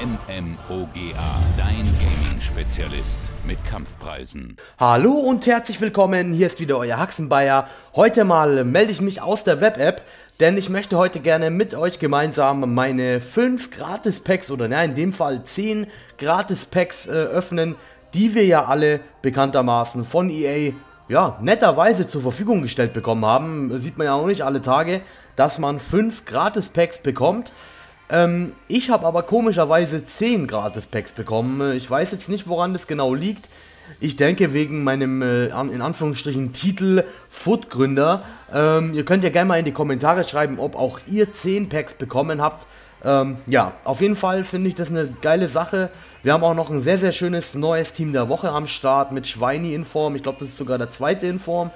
MMOGA, dein Gaming-Spezialist mit Kampfpreisen. Hallo und herzlich willkommen, hier ist wieder euer Haxnbayer. Heute mal melde ich mich aus der Web-App, denn ich möchte heute gerne mit euch gemeinsam meine 5 Gratis-Packs oder in dem Fall 10 Gratis-Packs öffnen, die wir ja alle bekanntermaßen von EA netterweise zur Verfügung gestellt bekommen haben. Sieht man ja auch nicht alle Tage, dass man 5 Gratis-Packs bekommt. Ich habe aber komischerweise 10 Gratis-Packs bekommen. Ich weiß jetzt nicht, woran das genau liegt. Ich denke, wegen meinem, in Anführungsstrichen, Titel Footgründer. Ihr könnt ja gerne mal in die Kommentare schreiben, ob auch ihr 10 Packs bekommen habt. Ja, auf jeden Fall finde ich das eine geile Sache. Wir haben auch noch ein sehr, sehr schönes neues Team der Woche am Start mit Schweini in Form. Ich glaube, das ist sogar der zweite in Form.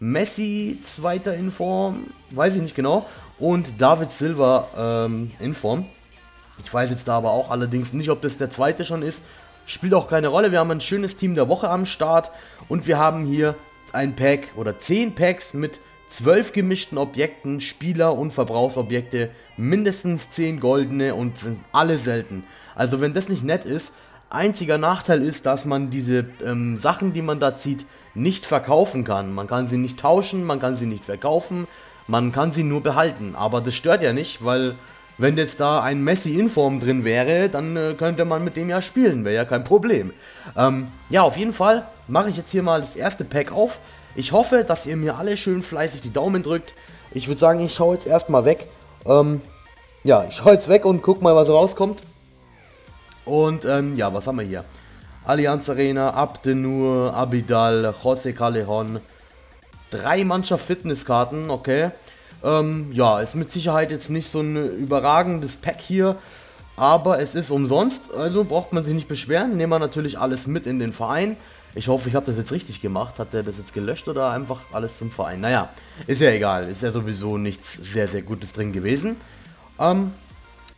Messi, zweiter in Form, weiß ich nicht genau. Und David Silva in Form. Ich weiß jetzt da aber auch allerdings nicht, ob das der zweite schon ist. Spielt auch keine Rolle. Wir haben ein schönes Team der Woche am Start. Und wir haben hier ein Pack oder 10 Packs mit 12 gemischten Objekten, Spieler und Verbrauchsobjekte, mindestens 10 goldene und sind alle selten. Also wenn das nicht nett ist, einziger Nachteil ist, dass man diese Sachen, die man da zieht, nicht verkaufen kann. Man kann sie nicht tauschen, man kann sie nicht verkaufen, man kann sie nur behalten. Aber das stört ja nicht, weil wenn jetzt da ein Messi in Form drin wäre, dann könnte man mit dem ja spielen, wäre ja kein Problem. Ja, auf jeden Fall mache ich jetzt hier mal das erste Pack auf. Ich hoffe, dass ihr mir alle schön fleißig die Daumen drückt. Ich würde sagen, ich schaue jetzt erstmal weg. Ja, ich schaue jetzt weg und guck mal, was rauskommt. Und ja, was haben wir hier? Allianz Arena, Abdenur, Abidal, Jose Calejon. 3 Mannschaft-Fitnesskarten, okay. Ja, ist mit Sicherheit jetzt nicht so ein überragendes Pack hier. Aber es ist umsonst, also braucht man sich nicht beschweren. Nehmen wir natürlich alles mit in den Verein. Ich hoffe, ich habe das jetzt richtig gemacht. Hat der das jetzt gelöscht oder einfach alles zum Verein? Naja, ist ja egal. Ist ja sowieso nichts sehr, sehr Gutes drin gewesen.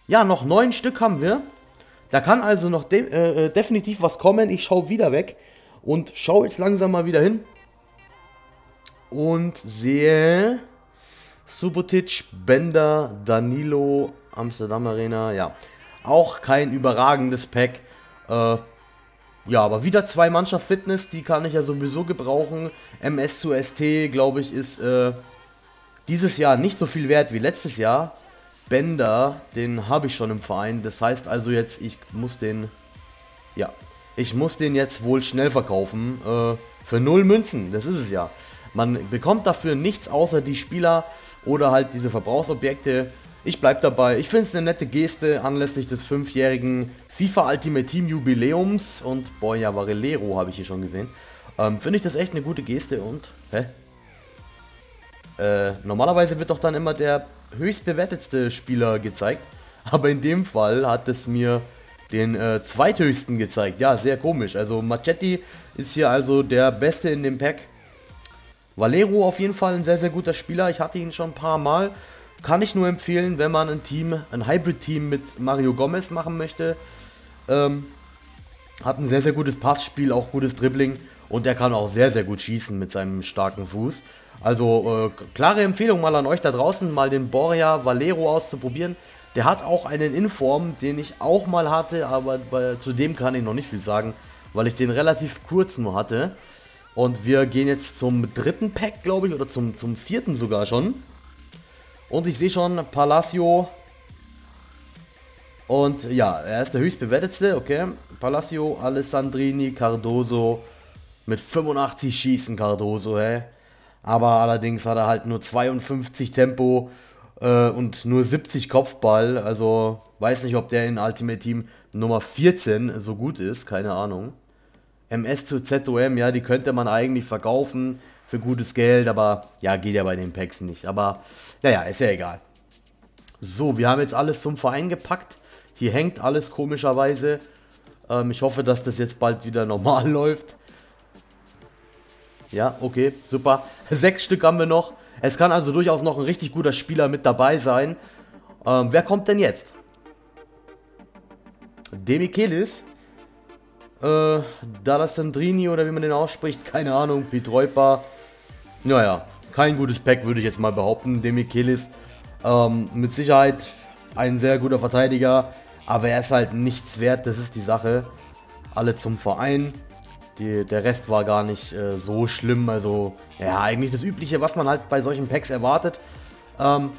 Ja, noch 9 Stück haben wir. Da kann also noch definitiv was kommen. Ich schaue wieder weg und schaue jetzt langsam mal wieder hin. Und sehe Subotic, Bender, Danilo, Amsterdam Arena. Ja, auch kein überragendes Pack. Ja, aber wieder 2 Mannschaft Fitness, die kann ich ja sowieso gebrauchen. MS zu ST, glaube ich, ist dieses Jahr nicht so viel wert wie letztes Jahr. Bender, den habe ich schon im Verein. Das heißt also jetzt, ich muss den, ja, ich muss den jetzt wohl schnell verkaufen. Für 0 Münzen, das ist es ja. Man bekommt dafür nichts außer die Spieler oder halt diese Verbrauchsobjekte. Ich bleibe dabei. Ich finde es eine nette Geste anlässlich des 5-jährigen FIFA Ultimate Team Jubiläums. Und Borja Valero habe ich hier schon gesehen. Finde ich das echt eine gute Geste und, normalerweise wird doch dann immer der höchst bewertetste Spieler gezeigt. Aber in dem Fall hat es mir den zweithöchsten gezeigt. Ja, sehr komisch. Also Machetti ist hier also der Beste in dem Pack. Valero auf jeden Fall ein sehr, sehr guter Spieler. Ich hatte ihn schon ein paar Mal. Kann ich nur empfehlen, wenn man ein Team, ein Hybrid-Team mit Mario Gomez machen möchte. Hat ein sehr, sehr gutes Passspiel, auch gutes Dribbling. Und er kann auch sehr, sehr gut schießen mit seinem starken Fuß. Also klare Empfehlung mal an euch da draußen, mal den Borja Valero auszuprobieren. Der hat auch einen Inform, den ich auch mal hatte, aber zu dem kann ich noch nicht viel sagen, weil ich den relativ kurz nur hatte. Und wir gehen jetzt zum 3. Pack, glaube ich, oder zum 4. sogar schon. Und ich sehe schon Palacio. Und ja, er ist der höchst bewertetste, okay. Palacio, Alessandrini, Cardoso. Mit 85 schießen Cardoso, hey. Aber allerdings hat er halt nur 52 Tempo und nur 70 Kopfball. Also weiß nicht, ob der in Ultimate Team Nummer 14 so gut ist, keine Ahnung. MS zu ZOM, ja, die könnte man eigentlich verkaufen für gutes Geld, aber ja, geht ja bei den Packs nicht. Aber naja, ist ja egal. So, wir haben jetzt alles zum Verein gepackt. Hier hängt alles komischerweise. Ich hoffe, dass das jetzt bald wieder normal läuft. Ja, okay, super. 6 Stück haben wir noch. Es kann also durchaus noch ein richtig guter Spieler mit dabei sein. Wer kommt denn jetzt? Demichelis. Dallas Andrini oder wie man den ausspricht. Keine Ahnung, Petrupa. Naja, kein gutes Pack würde ich jetzt mal behaupten. Demichelis. Mit Sicherheit ein sehr guter Verteidiger. Aber er ist halt nichts wert, das ist die Sache. Alle zum Verein. Der Rest war gar nicht so schlimm. Also ja, eigentlich das Übliche, was man halt bei solchen Packs erwartet. Aber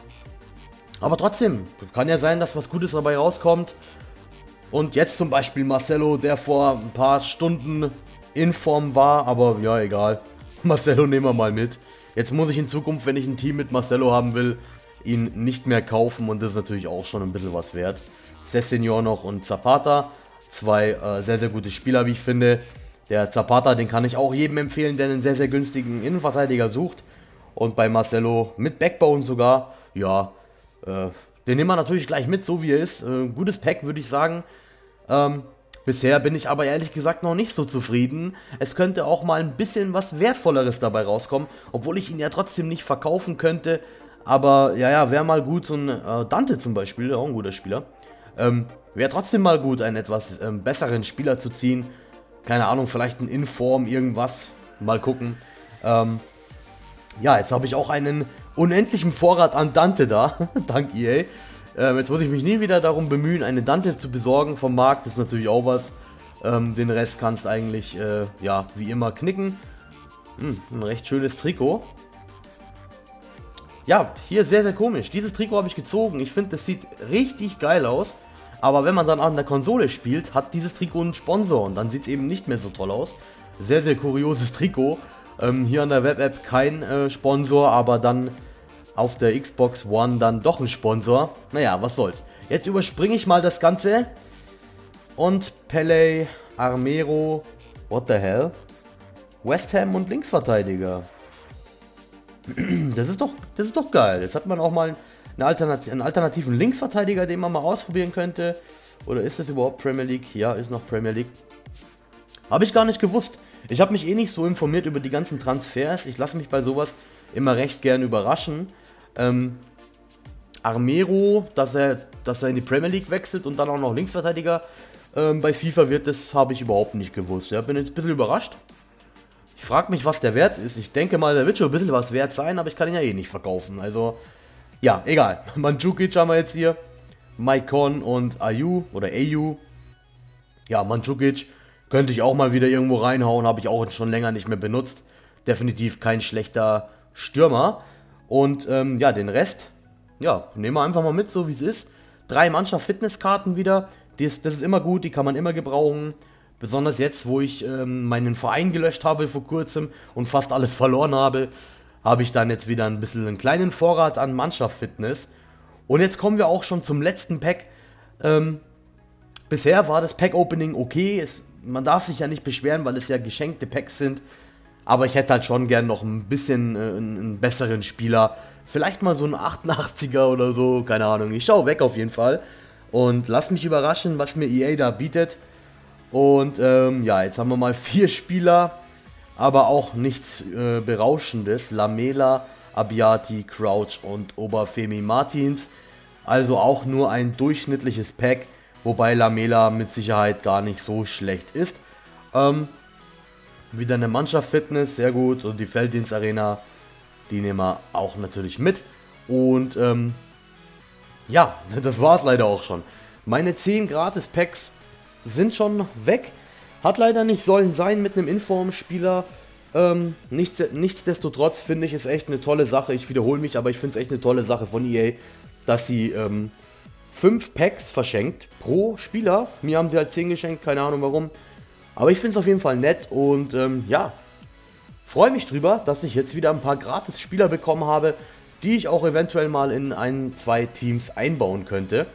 trotzdem, kann ja sein, dass was Gutes dabei rauskommt. Und jetzt zum Beispiel Marcelo, der vor ein paar Stunden in Form war. Aber ja, egal. Marcelo nehmen wir mal mit. Jetzt muss ich in Zukunft, wenn ich ein Team mit Marcelo haben will, ihn nicht mehr kaufen. Und das ist natürlich auch schon ein bisschen was wert. Cessinior noch und Zapata. Zwei sehr, sehr gute Spieler, wie ich finde. Der Zapata, den kann ich auch jedem empfehlen, der einen sehr, sehr günstigen Innenverteidiger sucht. Und bei Marcelo mit Backbone sogar, ja, den nehmen wir natürlich gleich mit, so wie er ist. Gutes Pack, würde ich sagen. Bisher bin ich aber ehrlich gesagt noch nicht so zufrieden. Es könnte auch mal ein bisschen was Wertvolleres dabei rauskommen, obwohl ich ihn ja trotzdem nicht verkaufen könnte. Aber ja, wäre mal gut, so ein Dante zum Beispiel, auch ein guter Spieler. Wäre trotzdem mal gut, einen etwas besseren Spieler zu ziehen. Keine Ahnung, vielleicht ein Inform, irgendwas. Mal gucken. Ja, jetzt habe ich auch einen unendlichen Vorrat an Dante da. Dank EA. Jetzt muss ich mich nie wieder darum bemühen, eine Dante zu besorgen vom Markt. Das ist natürlich auch was. Den Rest kannst eigentlich, ja, wie immer knicken. Ein recht schönes Trikot. Ja, hier sehr, sehr komisch. Dieses Trikot habe ich gezogen. Ich finde, das sieht richtig geil aus. Aber wenn man dann an der Konsole spielt, hat dieses Trikot einen Sponsor. Und dann sieht es eben nicht mehr so toll aus. Sehr, sehr kurioses Trikot. Hier an der Web-App kein Sponsor, aber dann auf der Xbox One dann doch ein Sponsor. Naja, was soll's. Jetzt überspringe ich mal das Ganze. Und Pele, Armero, what the hell? West Ham und Linksverteidiger. Das ist doch geil. Jetzt hat man auch mal einen alternativen Linksverteidiger, den man mal ausprobieren könnte. Oder ist das überhaupt Premier League? Ja, ist noch Premier League. Habe ich gar nicht gewusst. Ich habe mich eh nicht so informiert über die ganzen Transfers. Ich lasse mich bei sowas immer recht gern überraschen. Armero, dass er in die Premier League wechselt und dann auch noch Linksverteidiger bei FIFA wird, das habe ich überhaupt nicht gewusst. Ja, bin jetzt ein bisschen überrascht. Ich frage mich, was der Wert ist. Ich denke mal, der wird schon ein bisschen was wert sein, aber ich kann ihn ja eh nicht verkaufen. Also, ja, egal. Manchukic haben wir jetzt hier. Maicon und Ayu oder Ayu. Ja, Manchukic könnte ich auch mal wieder irgendwo reinhauen. Habe ich auch schon länger nicht mehr benutzt. Definitiv kein schlechter Stürmer. Und ja, den Rest, ja, nehmen wir einfach mal mit, so wie es ist. 3 Mannschaft-Fitnesskarten wieder. Das ist immer gut, die kann man immer gebrauchen. Besonders jetzt, wo ich meinen Verein gelöscht habe vor kurzem und fast alles verloren habe, habe ich dann jetzt wieder ein bisschen einen kleinen Vorrat an Mannschaftsfitness. Und jetzt kommen wir auch schon zum letzten Pack. Bisher war das Pack-Opening okay. Man darf sich ja nicht beschweren, weil es ja geschenkte Packs sind. Aber ich hätte halt schon gern noch ein bisschen einen besseren Spieler. Vielleicht mal so einen 88er oder so, keine Ahnung. Ich schaue weg auf jeden Fall. Und lass mich überraschen, was mir EA da bietet. Und ja, jetzt haben wir mal 4 Spieler, aber auch nichts Berauschendes. Lamela, Abiati, Crouch und Obafemi Martins. Also auch nur ein durchschnittliches Pack, wobei Lamela mit Sicherheit gar nicht so schlecht ist. Wieder eine Mannschaftsfitness, sehr gut. Und die Felddienst Arena, die nehmen wir auch natürlich mit. Und ja, das war es leider auch schon. Meine 10 Gratis-Packs sind schon weg. Hat leider nicht sollen sein mit einem Inform-Spieler. Nichtsdestotrotz finde ich es echt eine tolle Sache. Ich wiederhole mich, aber ich finde es echt eine tolle Sache von EA, dass sie 5 Packs verschenkt pro Spieler. Mir haben sie halt 10 geschenkt, keine Ahnung warum. Aber ich finde es auf jeden Fall nett und ja, freue mich drüber, dass ich jetzt wieder ein paar Gratis-Spieler bekommen habe, die ich auch eventuell mal in 1, 2 Teams einbauen könnte.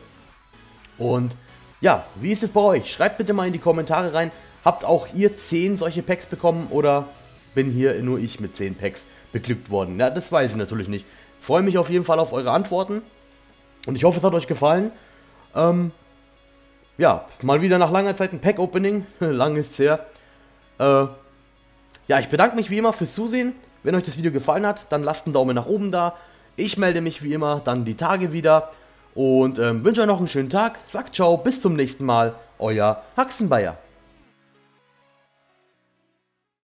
Und ja, wie ist es bei euch? Schreibt bitte mal in die Kommentare rein. Habt auch ihr 10 solche Packs bekommen oder bin hier nur ich mit 10 Packs beglückt worden? Ja, das weiß ich natürlich nicht. Freue mich auf jeden Fall auf eure Antworten und ich hoffe, es hat euch gefallen. Ja, mal wieder nach langer Zeit ein Pack-Opening. Lang ist's her. Ja, ich bedanke mich wie immer fürs Zusehen. Wenn euch das Video gefallen hat, dann lasst einen Daumen nach oben da. Ich melde mich wie immer dann die Tage wieder. Und wünsche euch noch einen schönen Tag. Sagt ciao, bis zum nächsten Mal. Euer Haxnbayer.